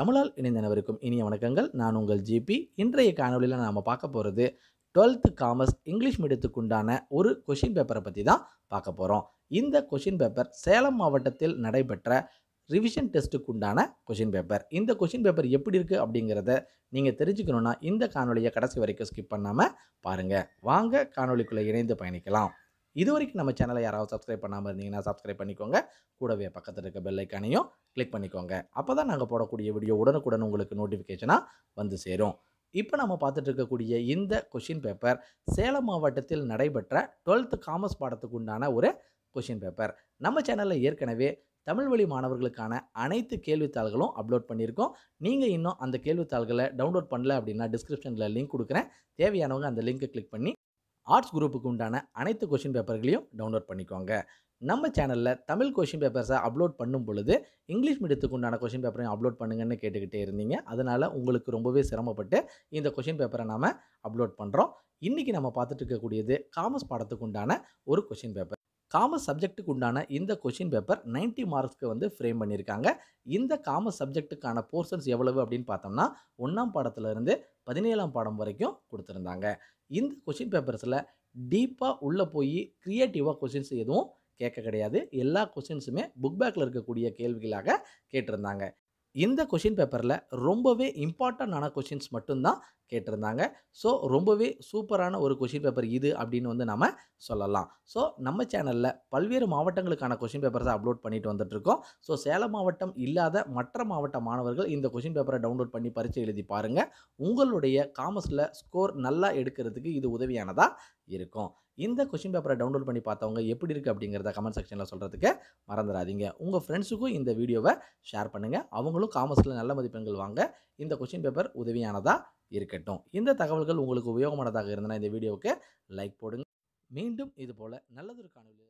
தமிழால் இணைந்த அனைவருக்கும் இனிய வணக்கங்கள். நான் உங்கள் ஜிபி. இன்றைய காணொலியில் நாம் பார்க்க போகிறது 12th காமர்ஸ் இங்கிலீஷ் மீடியத்துக்குண்டான ஒரு கொஷின் பேப்பரை பற்றி தான் பார்க்க போகிறோம். இந்த கொஷின் பேப்பர் சேலம் மாவட்டத்தில் நடைபெற்ற ரிவிஷன் டெஸ்ட்டுக்குண்டான கொஷின் பேப்பர். இந்த கொஷின் பேப்பர் எப்படி இருக்குது அப்படிங்கிறத நீங்கள் தெரிஞ்சுக்கணுன்னா இந்த காணொலியை கடைசி வரைக்கும் ஸ்கிப் பண்ணாமல் பாருங்கள். வாங்க காணொலிக்குள்ளே இணைந்து பயணிக்கலாம். இது வரைக்கும் நம்ம சேனலை யாராவது சப்ஸ்கிரைப் பண்ணாமல் இருந்தீங்கன்னா சப்ஸ்கிரைப் பண்ணிக்கோங்க. கூடவே பக்கத்தில் இருக்க பெல் ஐக்கானையும் கிளிக் பண்ணிக்கோங்க. அப்போ தான் நாங்கள் போடக்கூடிய வீடியோ உடனுக்குடன் உங்களுக்கு நோட்டிஃபிகேஷனாக வந்து சேரும். இப்போ நம்ம பார்த்துட்டு இருக்கக்கூடிய இந்த கொஷின் பேப்பர் சேலம் மாவட்டத்தில் நடைபெற்ற 12th காமர்ஸ் பாடத்துக்கு உண்டான ஒரு கொஷின் பேப்பர். நம்ம சேனலில் ஏற்கனவே தமிழ் வழி மாணவர்களுக்கான அனைத்து கேள்வித்தாள்களும் அப்லோட் பண்ணியிருக்கோம். நீங்கள் இன்னும் அந்த கேள்வித்தாள்களை டவுன்லோட் பண்ணல அப்படின்னா டிஸ்கிரிப்ஷனில் லிங்க் கொடுக்குறேன். தேவையானவங்க அந்த லிங்க்கை கிளிக் பண்ணி ஆர்ட்ஸ் குரூப்புக்கு உண்டான அனைத்து கொஷின் பேப்பர்களையும் டவுன்லோட் பண்ணிக்கோங்க. நம்ம சேனலில் தமிழ் கொஷின் பேப்பர்ஸை அப்லோட் பண்ணும் பொழுது இங்கிலீஷ் மீடியத்துக்கு உண்டான கொஷின் பேப்பரையும் அப்லோட் பண்ணுங்கன்னு கேட்டுக்கிட்டே இருந்தீங்க. அதனால் உங்களுக்கு ரொம்பவே சிரமப்பட்டு இந்த கொஷின் பேப்பரை நாம் அப்லோட் பண்ணுறோம். இன்றைக்கி நம்ம பார்த்துட்டு இருக்கக்கூடியது காமர்ஸ் பாடத்துக்கு உண்டான ஒரு கொஷின் பேப்பர். காமர்ஸ் சப்ஜெக்ட்டுக்கு உண்டான இந்த கொஷின் பேப்பர் 90 மார்க்ஸ்க்கு வந்து ஃப்ரேம் பண்ணியிருக்காங்க. இந்த காமர்ஸ் சப்ஜெக்ட்டுக்கான போர்ஷன்ஸ் எவ்வளவு அப்படின்னு பார்த்தோம்னா 1ஆம் பாடத்திலிருந்து 17ஆம் பாடம் வரைக்கும் கொடுத்துருந்தாங்க. இந்த கொஷின் பேப்பர்ஸில் டீப்பாக உள்ளே போய் க்ரியேட்டிவாக கொஷின்ஸ் எதுவும் கேட்க கிடையாது. எல்லா கொஷின்ஸுமே புக் பேக்கில் இருக்கக்கூடிய கேள்விகளாக கேட்டிருந்தாங்க. இந்த கொஷின் பேப்பரில் ரொம்பவே இம்பார்ட்டண்டான கொஷின்ஸ் மட்டும்தான் கேட்டிருந்தாங்க. ஸோ ரொம்பவே சூப்பரான ஒரு கொஷின் பேப்பர் இது அப்படின்னு வந்து நம்ம சொல்லலாம். ஸோ நம்ம சேனலில் பல்வேறு மாவட்டங்களுக்கான கொஷின் பேப்பர்ஸை அப்லோட் பண்ணிட்டு வந்துட்டுருக்கோம். ஸோ சேலம் மாவட்டம் இல்லாத மற்ற மாவட்ட மாணவர்கள் இந்த கொஷின் பேப்பரை டவுன்லோட் பண்ணி பரீட்சை எழுதி பாருங்கள். உங்களுடைய காமர்ஸில் ஸ்கோர் நல்லா எடுக்கிறதுக்கு இது உதவியானதாக இருக்கும். இந்த கொஷின் பேப்பரை டவுன்லோட் பண்ணி பார்த்தவங்க எப்படி இருக்குது அப்படிங்கிறத கமெண்ட் செக்ஷனில் சொல்கிறதுக்கு மறந்துடாதீங்க. உங்கள் ஃப்ரெண்ட்ஸுக்கும் இந்த வீடியோவை ஷேர் பண்ணுங்கள். அவங்களும் காமர்ஸில் நல்ல மதிப்பெண்கள் வாங்க இந்த கொஷின் பேப்பர் உதவியானதாக இருக்கட்டும். இந்த தகவல்கள் உங்களுக்கு உபயோகமானதாக இருந்தால் இந்த வீடியோவுக்கு லைக் போடுங்க. மீண்டும் இதுபோல் நல்லதொரு காணொலி